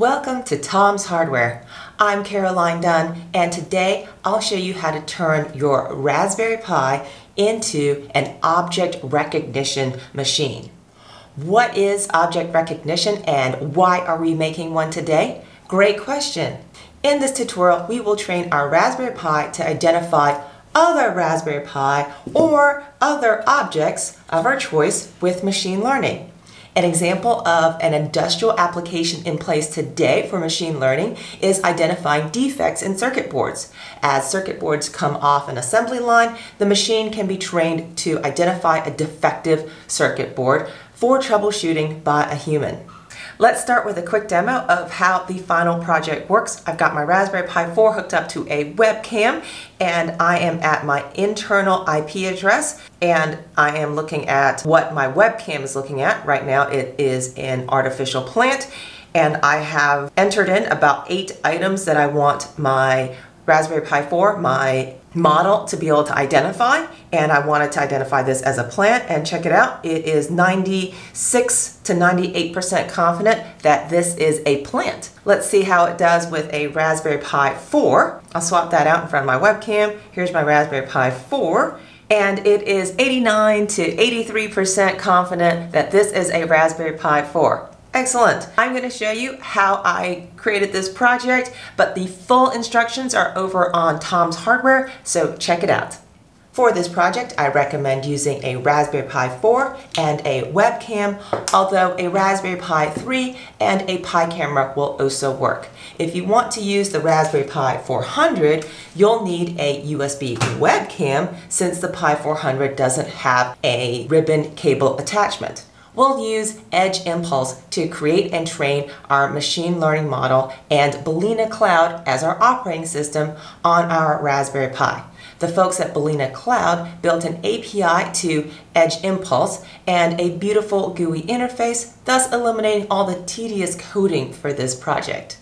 Welcome to Tom's Hardware. I'm Caroline Dunn, and today I'll show you how to turn your Raspberry Pi into an object recognition machine. What is object recognition and why are we making one today? Great question. In this tutorial, we will train our Raspberry Pi to identify other Raspberry Pi or other objects of our choice with machine learning. An example of an industrial application in place today for machine learning is identifying defects in circuit boards. As circuit boards come off an assembly line, the machine can be trained to identify a defective circuit board for troubleshooting by a human. Let's start with a quick demo of how the final project works. I've got my Raspberry Pi 4 hooked up to a webcam, and I am at my internal IP address, and I am looking at what my webcam is looking at. Right now it is an artificial plant, and I have entered in about 8 items that I want my Raspberry Pi 4, my model, to be able to identify, and I wanted to identify this as a plant. And check it out, it is 96 to 98% confident that this is a plant. Let's see how it does with a Raspberry Pi 4. I'll swap that out in front of my webcam. Here's my Raspberry Pi 4, and it is 89 to 83% confident that this is a Raspberry Pi 4. Excellent. I'm going to show you how I created this project, but the full instructions are over on Tom's Hardware, so check it out. For this project, I recommend using a Raspberry Pi 4 and a webcam, although a Raspberry Pi 3 and a Pi camera will also work. If you want to use the Raspberry Pi 400, you'll need a USB webcam since the Pi 400 doesn't have a ribbon cable attachment. We'll use Edge Impulse to create and train our machine learning model and Balena Cloud as our operating system on our Raspberry Pi. The folks at Balena Cloud built an API to Edge Impulse and a beautiful GUI interface, thus eliminating all the tedious coding for this project.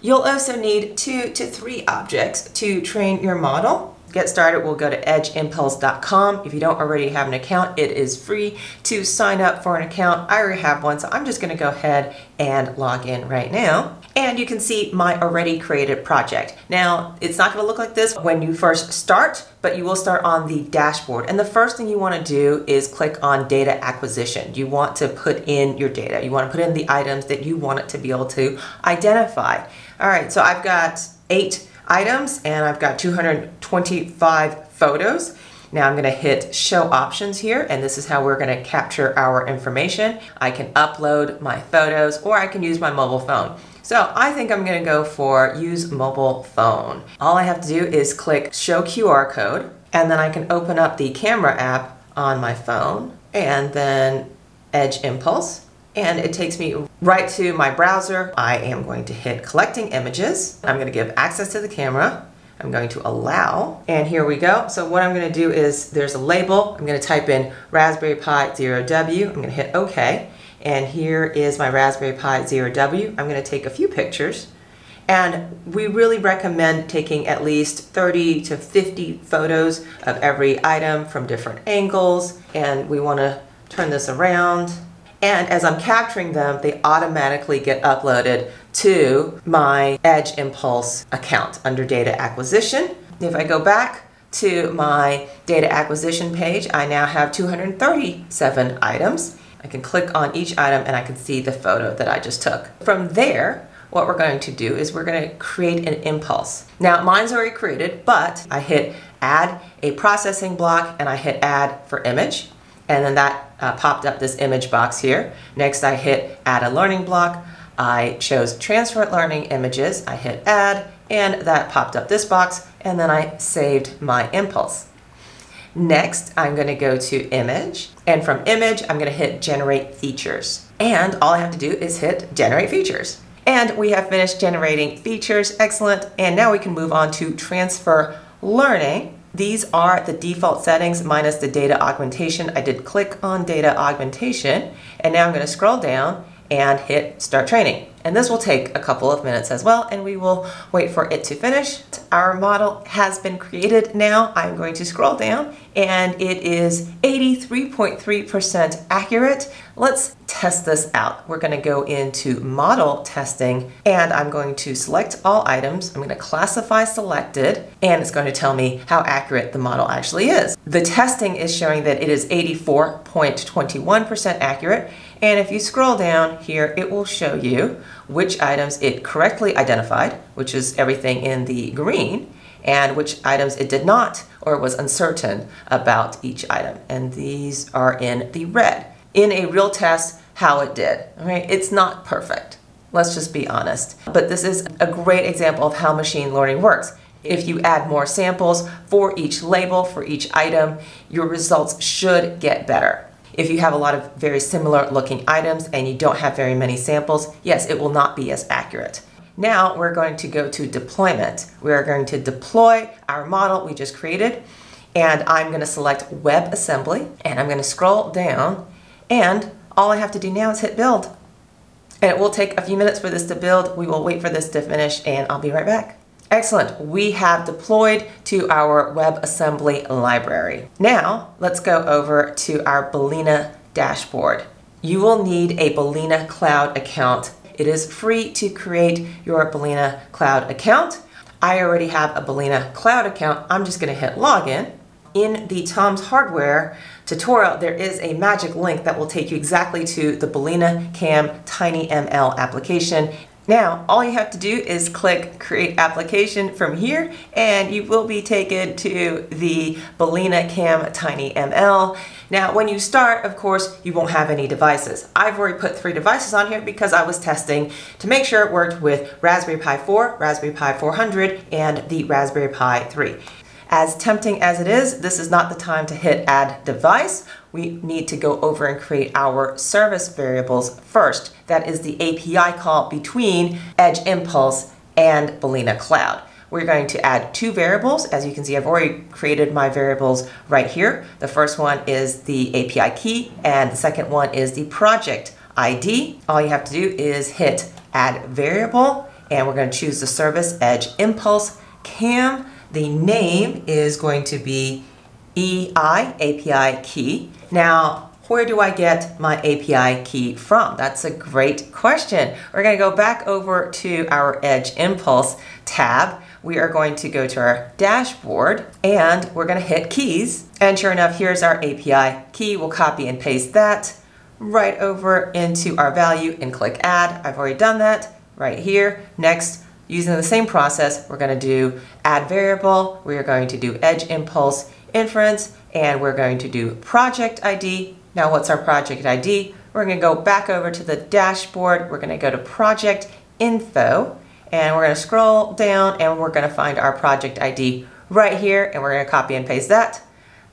You'll also need 2 to 3 objects to train your model. Get started, we'll go to edgeimpulse.com. If you don't already have an account, it is free to sign up for an account. I already have one, so I'm just gonna go ahead and log in right now. And you can see my already created project. Now, it's not gonna look like this when you first start, but you will start on the dashboard. And the first thing you wanna do is click on data acquisition. You want to put in your data. You wanna put in the items that you want it to be able to identify. All right, so I've got 8 items and I've got 225 photos. Now I'm going to hit show options here, and this is how we're going to capture our information. I can upload my photos or I can use my mobile phone. So I think I'm going to go for use mobile phone. All I have to do is click show QR code, and then I can open up the camera app on my phone and then Edge Impulse. And it takes me right to my browser. I am going to hit collecting images. I'm going to give access to the camera. I'm going to allow, and here we go. So what I'm going to do is there's a label. I'm going to type in Raspberry Pi 0W. I'm going to hit OK. And here is my Raspberry Pi 0W. I'm going to take a few pictures. And we really recommend taking at least 30 to 50 photos of every item from different angles. And we want to turn this around. And as I'm capturing them, they automatically get uploaded to my Edge Impulse account under data acquisition. If I go back to my data acquisition page, I now have 237 items. I can click on each item and I can see the photo that I just took. From there, what we're going to do is we're going to create an impulse. Now, mine's already created, but I hit add a processing block and I hit add for image. And then that popped up this image box here. Next I hit add a learning block. I chose transfer learning images. I hit add and that popped up this box, and then I saved my impulse. Next I'm going to go to image, and from image I'm going to hit generate features. And all I have to do is hit generate features. And we have finished generating features. Excellent. And now we can move on to transfer learning. These are the default settings minus the data augmentation. I did click on data augmentation, and now I'm going to scroll down and hit start training. And this will take a couple of minutes as well, and we will wait for it to finish. Our model has been created now. I'm going to scroll down, and it is 83.3% accurate. Let's test this out. We're gonna go into model testing, and I'm going to select all items. I'm gonna classify selected, and it's going to tell me how accurate the model actually is. The testing is showing that it is 84.21% accurate, and if you scroll down here, it will show you which items it correctly identified, which is everything in the green, and which items it did not or was uncertain about each item. And these are in the red. In a real test, how it did. All right? It's not perfect. Let's just be honest. But this is a great example of how machine learning works. If you add more samples for each label, for each item, your results should get better. If you have a lot of very similar looking items and you don't have very many samples, yes, it will not be as accurate. Now we're going to go to deployment. We are going to deploy our model we just created, and I'm going to select WebAssembly, and I'm going to scroll down, and all I have to do now is hit build. And it will take a few minutes for this to build. We will wait for this to finish, and I'll be right back. Excellent, we have deployed to our WebAssembly library. Now, let's go over to our Balena dashboard. You will need a Balena Cloud account. It is free to create your Balena Cloud account. I already have a Balena Cloud account. I'm just gonna hit login. In the Tom's Hardware tutorial, there is a magic link that will take you exactly to the BalenaCam TinyML application. Now, all you have to do is click Create Application from here, and you will be taken to the BalenaCam TinyML. Now, when you start, of course, you won't have any devices. I've already put 3 devices on here because I was testing to make sure it worked with Raspberry Pi 4, Raspberry Pi 400, and the Raspberry Pi 3. As tempting as it is, this is not the time to hit Add Device. We need to go over and create our service variables first. That is the API call between Edge Impulse and Balena Cloud. We're going to add 2 variables. As you can see, I've already created my variables right here. The first one is the API key, and the second one is the project ID. All you have to do is hit Add Variable, and we're going to choose the service Edge Impulse Cam. The name is going to be EI API key. Now, where do I get my API key from? That's a great question. We're going to go back over to our Edge Impulse tab. We are going to go to our dashboard, and we're going to hit keys. And sure enough, here's our API key. We'll copy and paste that right over into our value and click add. I've already done that right here. Next. Using the same process, we're going to do add variable, we are going to do edge impulse inference, and we're going to do project ID. Now what's our project ID? We're going to go back over to the dashboard, we're going to go to project info, and we're going to scroll down, and we're going to find our project ID right here, and we're going to copy and paste that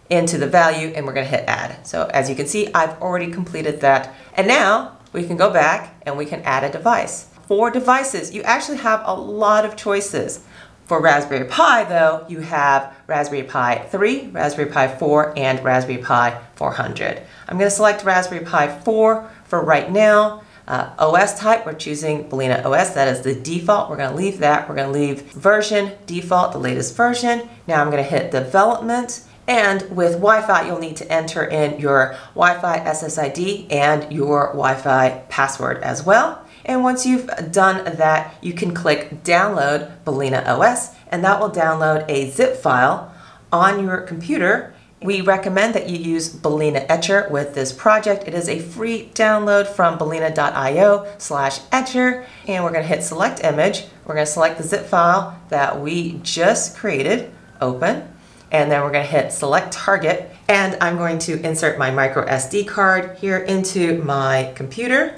into the value, and we're going to hit add. So as you can see, I've already completed that, and now we can go back and we can add a device. 4 devices. You actually have a lot of choices. For Raspberry Pi though, you have Raspberry Pi 3, Raspberry Pi 4, and Raspberry Pi 400. I'm going to select Raspberry Pi 4 for right now. OS type, we're choosing BalenaOS. That is the default. We're going to leave that. We're going to leave version, default, the latest version. Now I'm going to hit development. And with Wi-Fi, you'll need to enter in your Wi-Fi SSID and your Wi-Fi password as well. And once you've done that, you can click download BalenaOS, and that will download a zip file on your computer. We recommend that you use Balena Etcher with this project. It is a free download from balena.io/etcher, and we're gonna hit select image. We're gonna select the zip file that we just created, open, and then we're gonna hit select target, and I'm going to insert my micro SD card here into my computer.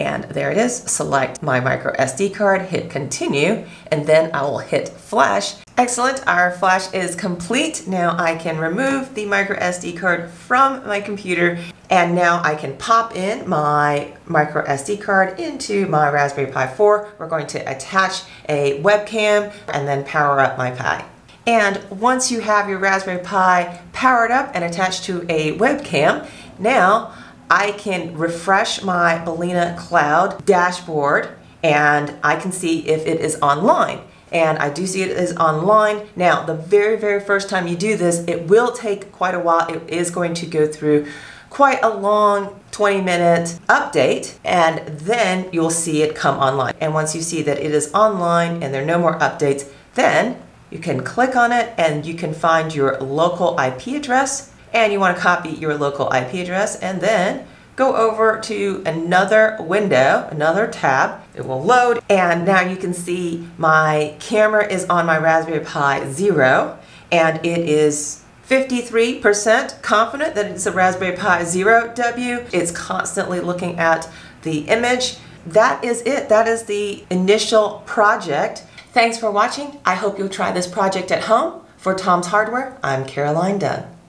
And there it is, select my micro SD card, hit continue, and then I will hit flash. Excellent, our flash is complete. Now I can remove the micro SD card from my computer, and now I can pop in my micro SD card into my Raspberry Pi 4. We're going to attach a webcam and then power up my Pi. And once you have your Raspberry Pi powered up and attached to a webcam, now I can refresh my Balena Cloud dashboard and I can see if it is online. And I do see it is online. Now, the very first time you do this, it will take quite a while. It is going to go through quite a long 20-minute update, and then you'll see it come online. And once you see that it is online and there are no more updates, then you can click on it and you can find your local IP address, and you want to copy your local IP address and then go over to another window, another tab. It will load, and now you can see my camera is on my Raspberry Pi 0, and it is 53% confident that it's a Raspberry Pi 0W. It's constantly looking at the image. That is it. That is the initial project. Thanks for watching. I hope you'll try this project at home. For Tom's Hardware, I'm Caroline Dunn.